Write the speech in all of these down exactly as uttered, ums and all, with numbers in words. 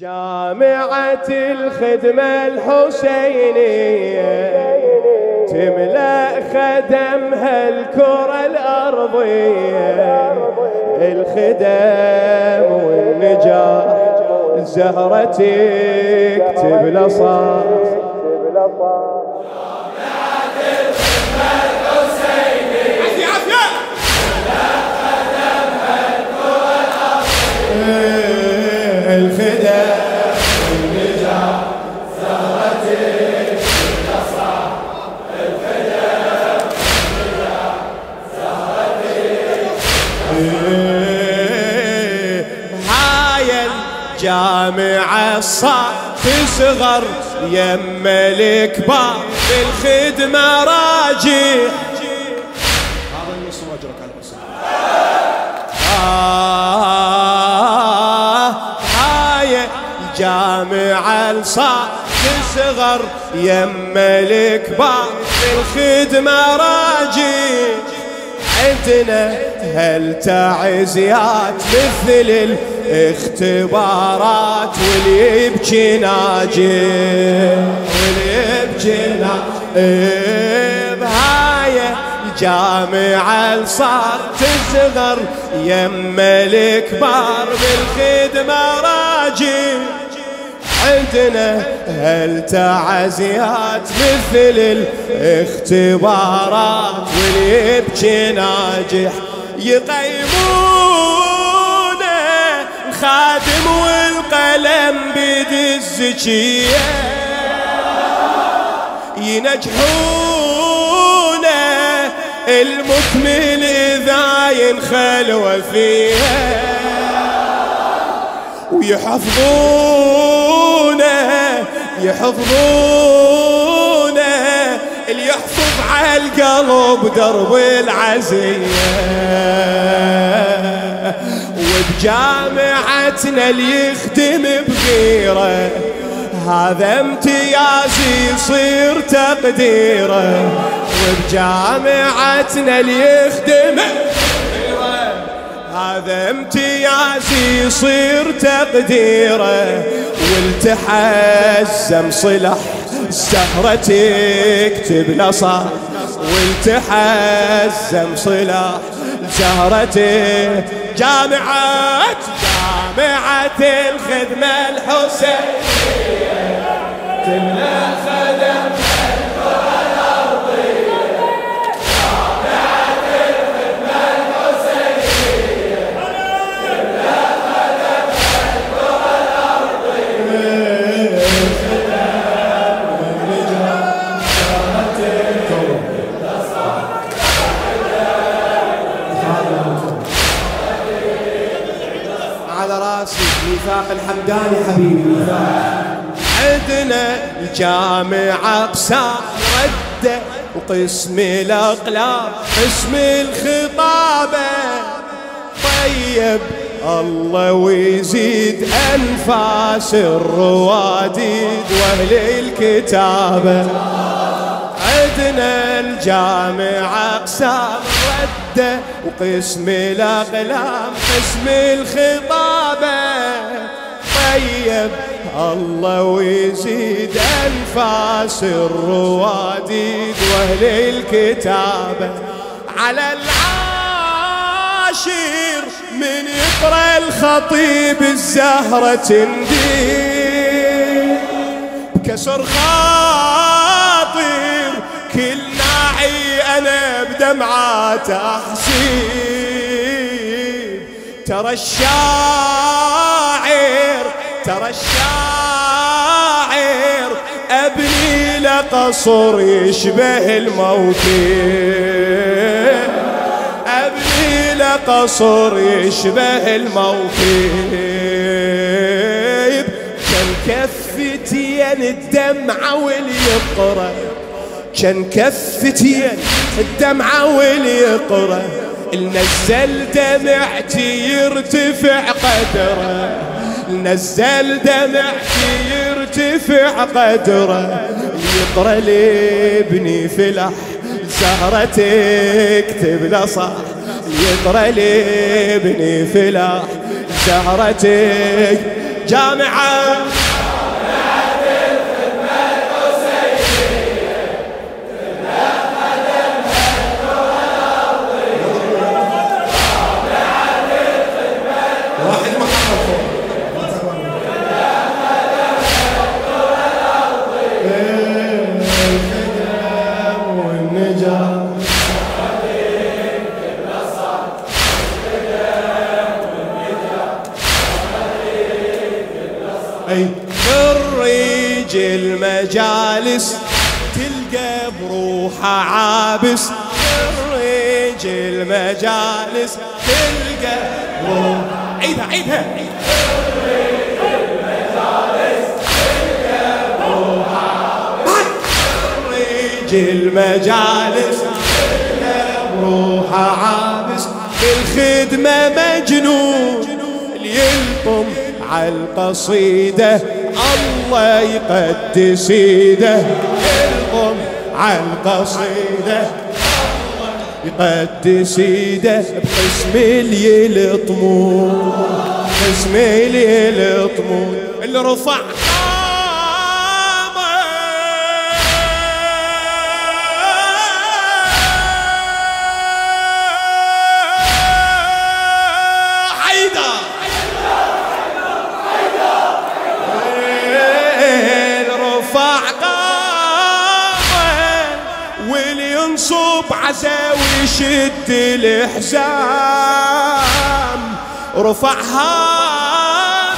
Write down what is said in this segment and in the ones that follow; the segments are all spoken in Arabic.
جامعة الخدمة الحسينية تملأ خدمها الكرة الأرضية، الخدم والنجاح زهرتك تبلى صاح. جامعة صعب تصغر يما الكبار بالخدمة راجع. هذا النص واجرك على الأسرة. هاي الجامعة صعب تصغر يما الكبار بالخدمة راجع. عندنا هل تعزيات مثل اختبارات واللي يبكي ناجح واللي يبكي ناجح. بهاي الجامعة صار تصغر يما الكبار بالخدمة راجل. عندنا هل تعزيات مثل الاختبارات واللي يبكي ناجح. يقيمون خادم والقلم بيد الزكية، ينجحونه المكمل إذا ينخلوا فيها، ويحفظونه يحفظونه اللي يحفظ على القلب درب العزية. وبجامعتنا اللي يخدم بغيره هذا امتياز يصير تقديره. وبجامعتنا اللي يخدم بغيره هذا امتياز يصير تقديره. والتحزم صلح سهرتك تبلى صح. والتحزم صلح سهرتك. جامعة جامعة الخدمة الحسينية تملأ خدمة الكرة الأرضية. جامعة الخدمة الحسينية تملأ خدمة الكرة الأرضية. الخدم والنجاح زهرتك تصعد. على راسي ميثاق الحمداني حبيبي ميثاق. عندنا الجامعة بساق ردة وقسم الأقلام قسم الخطابة. طيب الله ويزيد أنفاس الرواديد وأهل الكتابة. عندنا الجامعة أقسام ردة وقسم الأقلام قسم الخطابة. طيب الله ويزيد أنفاس الرواديد وأهل الكتابة. على العاشر من يقرأ الخطيب الزهرة تندير بكسر خاطر كل ناعي أنا بدمعات أحسيب. ترى الشاعر ترى الشاعر أبني لقصر يشبه الموكب. أبني لقصر يشبه الموكب. كان كفتين الدمعة واليقرأ كان كفتين الدمعة واليقرأ. نزل دمعتي يرتفع قدره. نزل دمعتي يرتفع قدره. يقرأ لابني فلح زهرتك تبلى صح. يقرأ لابني فلح زهرتك. جامعة خريج المجالس تلقى بروحه عابس، خريج المجالس تلقى بروحه عيدها عيدها خريج المجالس تلقى بروحه عابس، خريج المجالس تلقى بروحه عابس، بالخدمة مجنون ليلطم عالقصيدة الله يقدس ايده، يلطم عالقصيدة الله يقدس ايده، بقسم اللي يلطمون بقسم اللي يلطمون اللي رفع عزاوي شد الحزام رفع هذا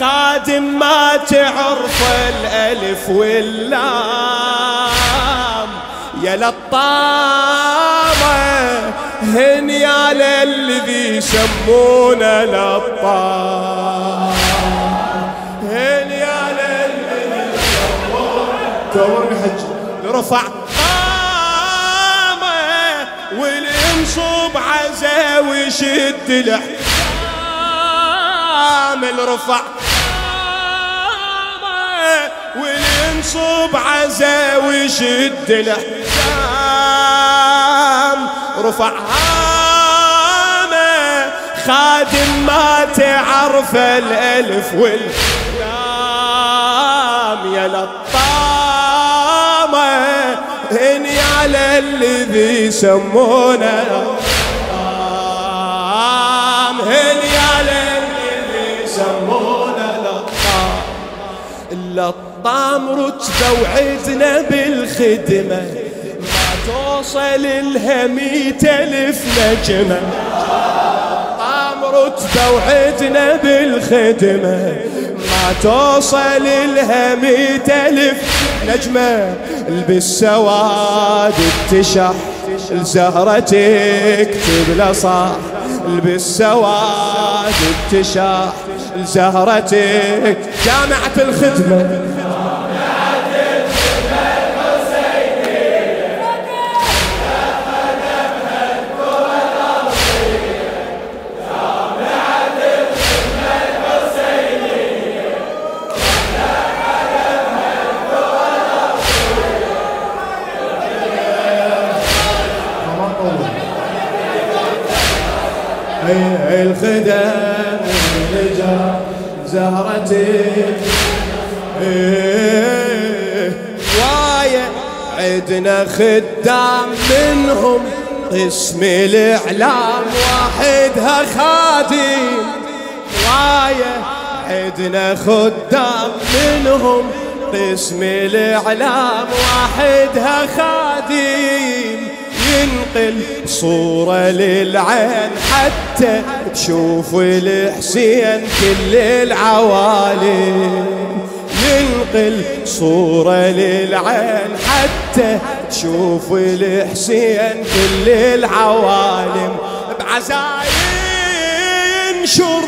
خادم ما تعرف الألف واللام، يا للطامة هن يا للذي يسمونه للطام، هن يا للذي يسمونه دورني حجي رفع والانصب عزاوي شد الحزام الرفع، والانصب عزاوي شد الحزام رفع هامه خادم ما تعرف الالف واللام، يا للطامه هني على الذي يسمونه لطام، هني على الذي يسمونه لطام، اللطام رتبة وعدنا بالخدمة ما توصل لها ميت ألف نجمة، اللطام رتبة وعدنا بالخدمة ما توصل لها ميت ألف نجمة، البس سواد التشح لزهرتك تبلى صاح، البس سواد التشح لزهرتك جامعة الخدمة الخدم والنجا زهرتي وايا عدنا خدام منهم قسم الاعلام واحدها خادم، وايا عدنا خدام منهم قسم الاعلام واحدها خادم، ينقل صورة للعين حتى تشوف الحسين كل العوالم، ينقل صورة للعين حتى تشوف الحسين كل العوالم، بعزايم ينشر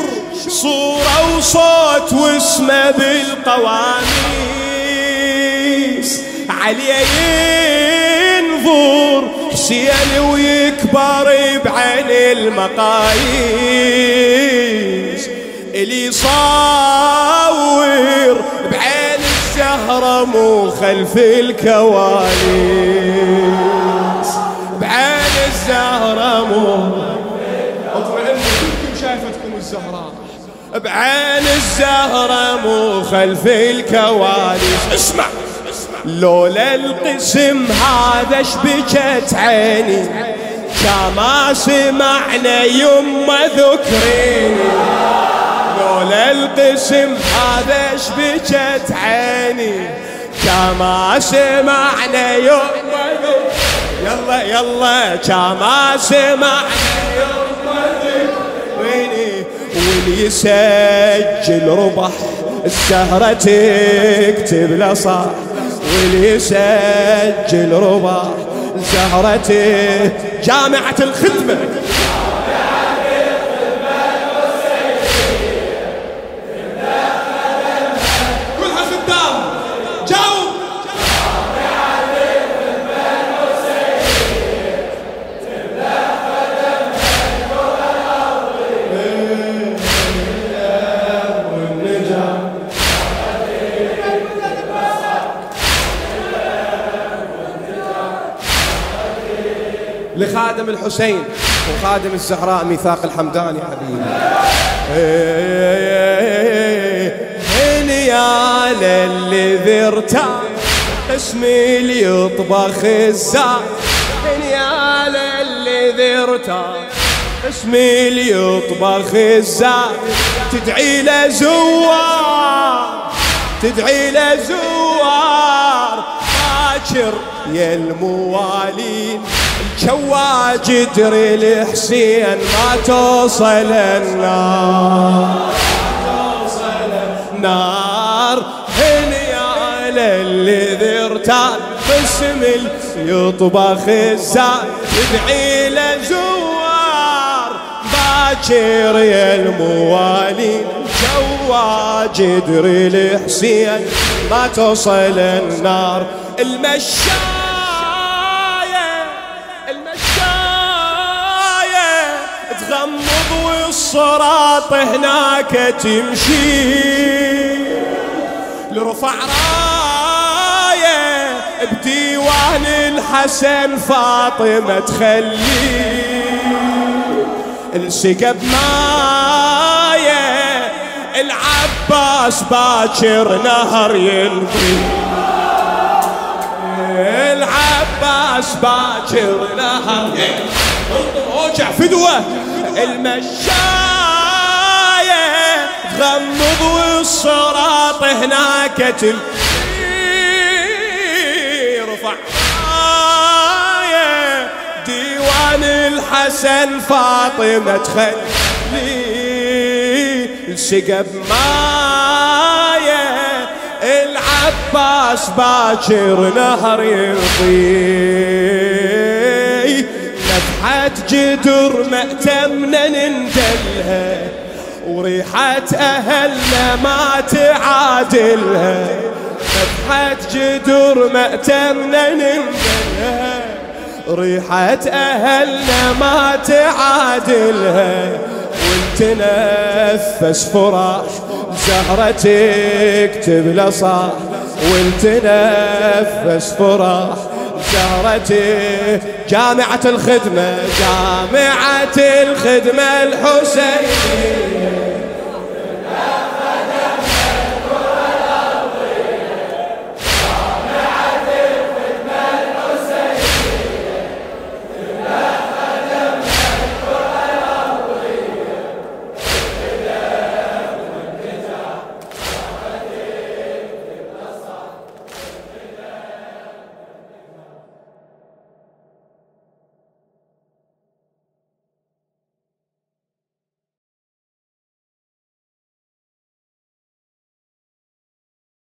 صورة وصوت واسمه بالقوانيس، عليه ينظر حسين ويكبر بعين المقاييس، اللي يصاور بعين الزهرة مو خلف الكواليس، بعين الزهرة مو اطمئنوا انتم شايفتكم الزهراء بعين الزهرة مو خلف الكواليس. اسمع لولا القسم هذا شبكت عيني كما سمعنا يما ذكريني. لولا القسم هذا شبكت عيني كما سمعنا يما ذكريني. يلا يلا كما سمعنا يما ذكريني. واللي يسجل ربح السهرة تكتب له صاح. واللي يسجل ربع زهرتي جامعة الخدمة. كلها خدام جاوب. جامعة الخدمة الموسيقية تملا خدمة الأرض والنجاة. لخادم الحسين وخادم الزهراء ميثاق الحمداني حبيبي. يا للي ذرتاه اسمي ليطبخ الزاع. يا للي ذرتاه اسمي ليطبخ الزاع. تدعي له زوار تدعي له زوار باكر يا الموالين. الكواجدر الحسين ما توصل النار ما توصل النار. هنيا للي ذرتان باسم يطبخ الزان. ادعي له زوار باكر يا الموالين. الكواجدر الحسين ما توصل النار. المشاة تغمض والصراط هناك تمشي. لرفع رايه بديوان الحسن فاطمة تخلي. السقى بمايه العباس باكر نهر ينقي. العباس باكر نهر ينقي. اوجع فدوة المشاية تغمض والصراط هناك تمشي. رفع راية ديوان الحسن فاطمة تخلي. السقى بماية العباس باكر نهر يطير. ريحة جدر مأتمنا نندلها وريحة أهلنا ما تعادلها. ريحة جدر مأتمنا نندلها ريحة أهلنا ما تعادلها. ونتنفس فراح زهرتك تبلى صاح. ونتنفس فراح زهرتي جامعة الخدمة. جامعة الخدمة الحسينية.